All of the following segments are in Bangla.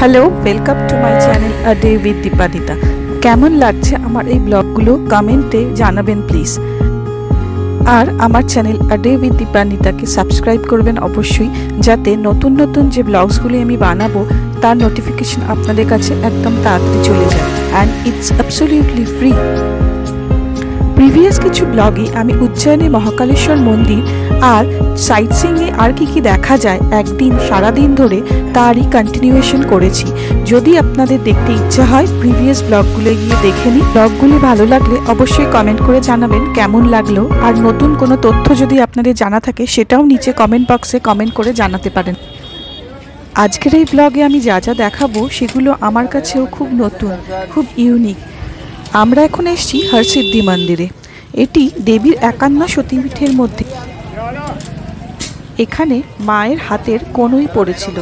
Hello welcome to my channel a day with Dipadita. কেমন লাগছে আমার এই ব্লগগুলো কমেন্টে জানাবেন প্লিজ। আর আমার চ্যানেল আ ডে উইথ দীপানিতাকে সাবস্ক্রাইব করবেন অবশ্যই, যাতে নতুন নতুন যে ব্লগসগুলি আমি বানাবো তার নোটিফিকেশন আপনাদের কাছে একদম তাড়াতাড়ি চলে যায়। And it's absolutely free. Previous কিছু ব্লগে আমি উজ্জয়নে মহাকালেশ্বর মন্দির আর সাইট সিংয়ে আর কি কি দেখা যায় একদিন সারাদিন ধরে তারই কন্টিনিউয়েশন করেছি। যদি আপনাদের দেখতে ইচ্ছা হয় প্রিভিয়াস ব্লগগুলো গিয়ে দেখে নিই। ব্লগগুলি ভালো লাগলে অবশ্যই কমেন্ট করে জানাবেন কেমন লাগলো। আর নতুন কোনো তথ্য যদি আপনাদের জানা থাকে সেটাও নিচে কমেন্ট বক্সে কমেন্ট করে জানাতে পারেন। আজকের এই ব্লগে আমি যা যা দেখাবো সেগুলো আমার কাছেও খুব নতুন, খুব ইউনিক। আমরা এখন এসেছি হরসিদ্ধি মন্দিরে। এটি দেবীর একান্ন সতীপীঠের মধ্যে। এখানে মায়ের হাতের কনুই পড়েছিল।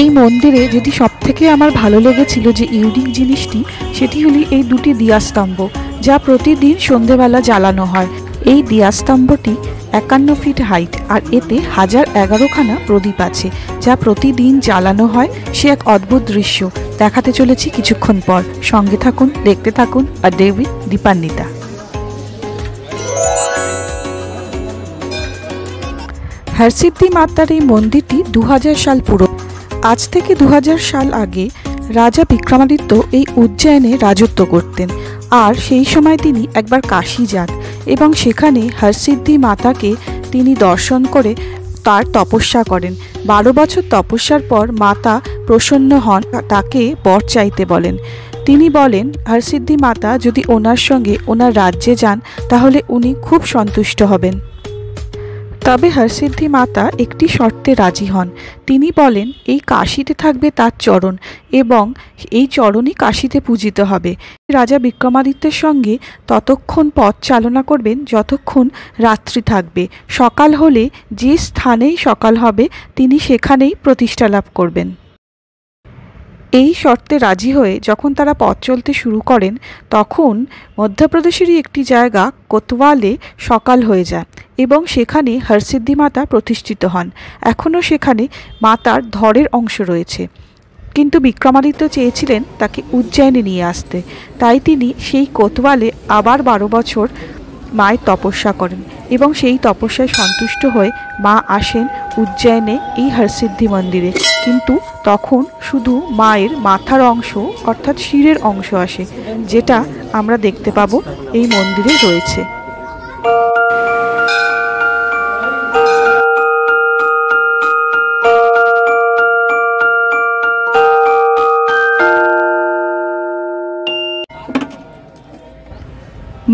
এই মন্দিরে যেটি সবথেকে আমার ভালো লেগেছিল যে ইউনিক জিনিসটি, সেটি হলো এই দুটি দিয়াস্তম্ভ যা প্রতিদিন সন্ধেবেলা জ্বালানো হয়। এই দিয়াস্তম্ভটি ৫১ ফিট হাইট আর এতে ১০১১খানা প্রদীপ আছে যা প্রতিদিন জ্বালানো হয়। সে এক অদ্ভুত দৃশ্য দেখাতে চলেছি কিছুক্ষণ পর। সঙ্গে থাকুন, দেখতে থাকুন a day with Dipanwita. Harsiddhi মাতার এই মন্দিরটি ২০০০ সাল পুরো। আজ থেকে ২০০০ সাল আগে রাজা বিক্রমাদিত্য এই উজ্জয়নে রাজত্ব করতেন। আর সেই সময় তিনি একবার কাশী যান এবং সেখানে হরসিদ্ধি মাতাকে তিনি দর্শন করে তার তপস্যা করেন। ১২ বছর তপস্যার পর মাতা প্রসন্ন হন, তাকে বর চাইতে বলেন। তিনি বলেন হরসিদ্ধি মাতা যদি ওনার সঙ্গে ওনার রাজ্যে যান তাহলে উনি খুব সন্তুষ্ট হবেন। তবে হরসিদ্ধি মাতা একটি শর্তে রাজি হন। তিনি বলেন এই কাশিতে থাকবে তার চরণ এবং এই চরণই কাশিতে পূজিত হবে। রাজা বিক্রমাদিত্যের সঙ্গে ততক্ষণ পথ চালনা করবেন যতক্ষণ রাত্রি থাকবে। সকাল হলে যে স্থানেই সকাল হবে তিনি সেখানেই প্রতিষ্ঠা লাভ করবেন। এই শর্তে রাজি হয়ে যখন তারা পথ চলতে শুরু করেন তখন মধ্যপ্রদেশেরই একটি জায়গা কোতওয়ালে সকাল হয়ে যায় এবং সেখানে হরসিদ্ধি মাতা প্রতিষ্ঠিত হন। এখনও সেখানে মাতার ধরের অংশ রয়েছে, কিন্তু বিক্রমাদিত্য চেয়েছিলেন তাকে উজ্জয়নে নিয়ে আসতে। তাই তিনি সেই কোতওয়ালে আবার ১২ বছর মায়ের তপস্যা করেন এবং সেই তপস্যায় সন্তুষ্ট হয়ে মা আসেন উজ্জয়নে এই হরসিদ্ধি মন্দিরে। কিন্তু তখন শুধু মায়ের মাথার অংশ অর্থাৎ শিরের অংশ আসে, যেটা আমরা দেখতে পাবো এই মন্দিরে রয়েছে।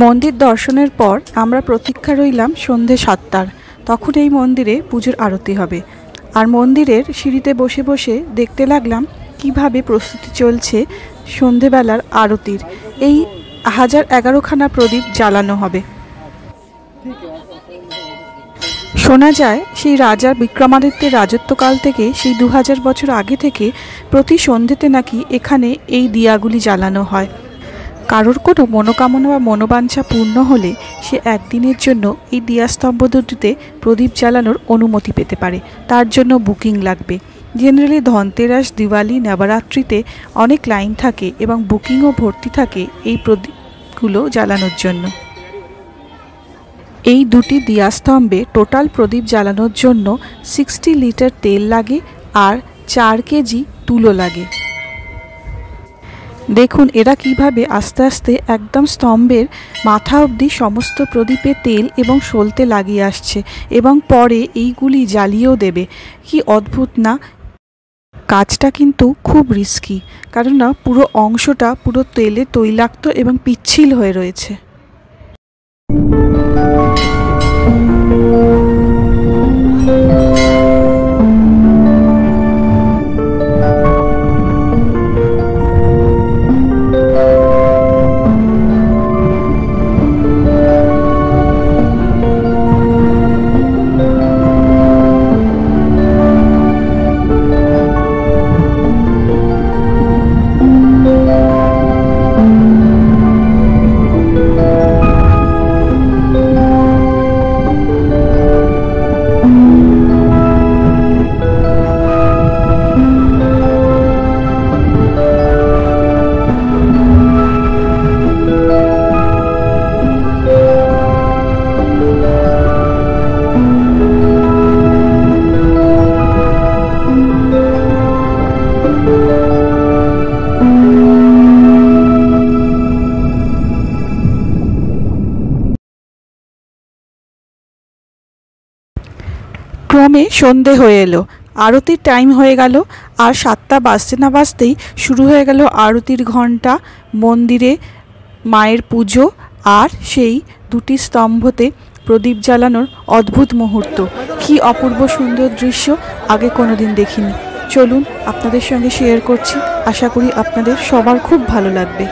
মন্দির দর্শনের পর আমরা প্রতীক্ষা রইলাম সন্ধে ৭টার। তখন এই মন্দিরে পুজোর আরতি হবে। আর মন্দিরের সিঁড়িতে বসে বসে দেখতে লাগলাম কিভাবে প্রস্তুতি চলছে সন্ধেবেলার আরতির। এই ১০১১খানা প্রদীপ জ্বালানো হবে। শোনা যায় সেই রাজা বিক্রমাদিত্যের রাজত্বকাল থেকে, সেই ২০০০ বছর আগে থেকে প্রতি সন্ধেতে নাকি এখানে এই দিয়াগুলি জ্বালানো হয়। কারোর কোনো মনোকামনা বা মনোবাঞ্ছা পূর্ণ হলে সে একদিনের জন্য এই দিয়াস্তম্ভ দুটিতে প্রদীপ জ্বালানোর অনুমতি পেতে পারে। তার জন্য বুকিং লাগবে। জেনারেলি ধনতেরাস, দিওয়ালি, নবরাত্রিতে অনেক লাইন থাকে এবং বুকিংও ভর্তি থাকে এই প্রদীপগুলো জ্বালানোর জন্য। এই দুটি দিয়াস্তম্ভে টোটাল প্রদীপ জ্বালানোর জন্য 60 লিটার তেল লাগে আর 4 কেজি তুলো লাগে। দেখুন এরা কিভাবে আস্তে আস্তে একদম স্তম্ভের মাথা অবধি সমস্ত প্রদীপে তেল এবং সলতে লাগিয়ে আসছে এবং পরে এইগুলি জ্বালিয়েও দেবে। কি অদ্ভুত না! কাজটা কিন্তু খুব রিস্কি, কারণ না পুরো অংশটা পুরো তেলে তৈলাক্ত এবং পিচ্ছিল হয়ে রয়েছে। ক্রমে সন্ধে হয়ে এলো। আরতির টাইম হয়ে গেল আর 7টা বাজতে না বাজতেই শুরু হয়ে গেল আরতির ঘণ্টা। মন্দিরে মায়ের পুজো আর সেই দুটি স্তম্ভতে প্রদীপ জ্বালানোর অদ্ভুত মুহূর্ত, কি অপূর্ব সুন্দর দৃশ্য, আগে কোনোদিন দেখিনি। চলুন আপনাদের সঙ্গে শেয়ার করছি, আশা করি আপনাদের সবার খুব ভালো লাগবে।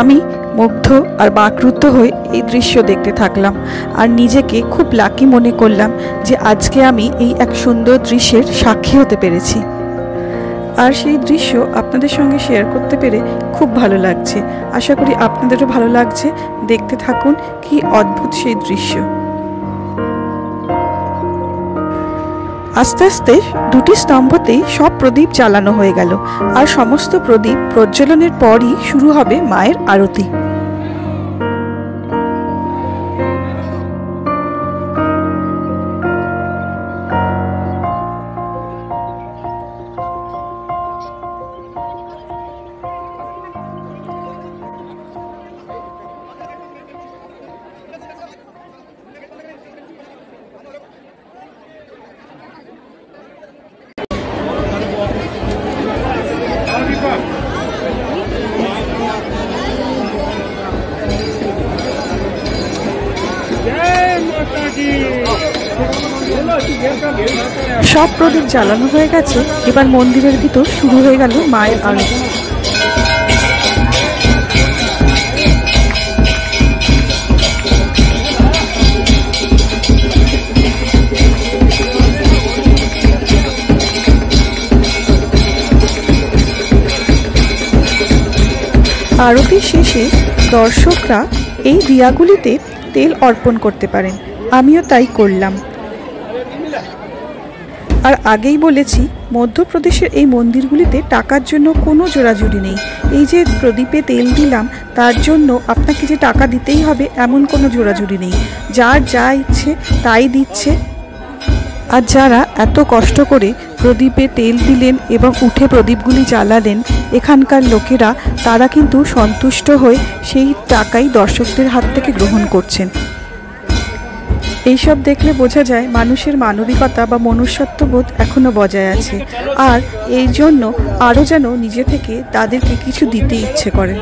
আমি মুগ্ধ আর বাকরুদ্ধ হয়ে এই দৃশ্য দেখতে থাকলাম আর নিজেকে খুব লাকি মনে করলাম যে আজকে আমি এই এক সুন্দর দৃশ্যের সাক্ষী হতে পেরেছি। আর সেই দৃশ্য আপনাদের সঙ্গে শেয়ার করতে পেরে খুব ভালো লাগছে, আশা করি আপনাদেরও ভালো লাগছে। দেখতে থাকুন কি অদ্ভুত সেই দৃশ্য। আস্তে আস্তে দুটি স্তম্ভতেই সব প্রদীপ জ্বালানো হয়ে গেল আর সমস্ত প্রদীপ প্রজ্বলনের পরই শুরু হবে মায়ের আরতি। সব প্রদীপ জ্বালানো হয়ে গেছে, এবার মন্দিরের ভিতর শুরু হয়ে গেল মায়ের আরতি। আরতির শেষে দর্শকরা এই দিয়াগুলিতে তেল অর্পণ করতে পারেন, আমিও তাই করলাম। আর আগেই বলেছি মধ্যপ্রদেশের এই মন্দিরগুলিতে টাকার জন্য কোনো জোড়াজুড়ি নেই। এই যে প্রদীপে তেল দিলাম তার জন্য আপনাকে যে টাকা দিতেই হবে এমন কোনো জোড়াজুড়ি নেই, যার যা ইচ্ছে তাই দিচ্ছে। আর যারা এত কষ্ট করে প্রদীপে তেল দিলেন এবং উঠে প্রদীপগুলি জ্বালালেন এখানকার লোকেরা, তারা কিন্তু সন্তুষ্ট হয়ে সেই টাকাই দর্শকদের হাত থেকে গ্রহণ করছেন। এইসব দেখলে বোঝা যায় মানুষের মানবিকতা বা মনুষ্যত্ববোধ এখনও বজায় আছে আর এই জন্য আরও যেন নিজে থেকে তাদেরকে কিছু দিতে ইচ্ছে করে।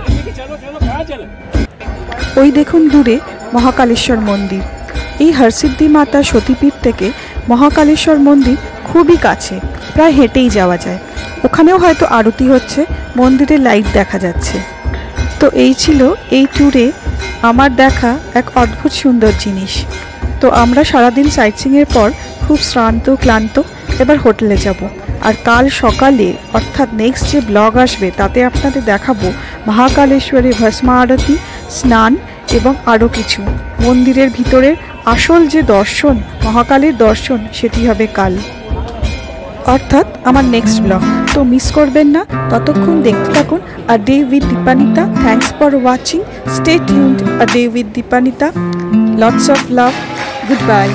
ওই দেখুন দূরে মহাকালেশ্বর মন্দির। এই হরসিদ্ধি মাতা সতীপীঠ থেকে মহাকালেশ্বর মন্দির খুবই কাছে, প্রায় হেঁটেই যাওয়া যায়। ওখানেও হয়তো আরতি হচ্ছে, মন্দিরে লাইট দেখা যাচ্ছে। তো এই ছিল এই ট্যুরে আমার দেখা এক অদ্ভুত সুন্দর জিনিস। তো আমরা সারাদিন সাইটসিংয়ের পর খুব শ্রান্ত ক্লান্ত, এবার হোটেলে যাব। আর কাল সকালে অর্থাৎ নেক্সট যে ব্লগ আসবে তাতে আপনাদের দেখাবো মহাকালেশ্বরের ভস্মা আরতি, স্নান এবং আরও কিছু। মন্দিরের ভিতরের আসল যে দর্শন, মহাকালের দর্শন, সেটি হবে কাল অর্থাৎ আমার নেক্সট ব্লগ। তো মিস করবেন না, ততক্ষণ দেখতে থাকুন a day with Dipanwita. Thanks for watching, stay tuned. A Day with Dipanita. Lots of love. Goodbye.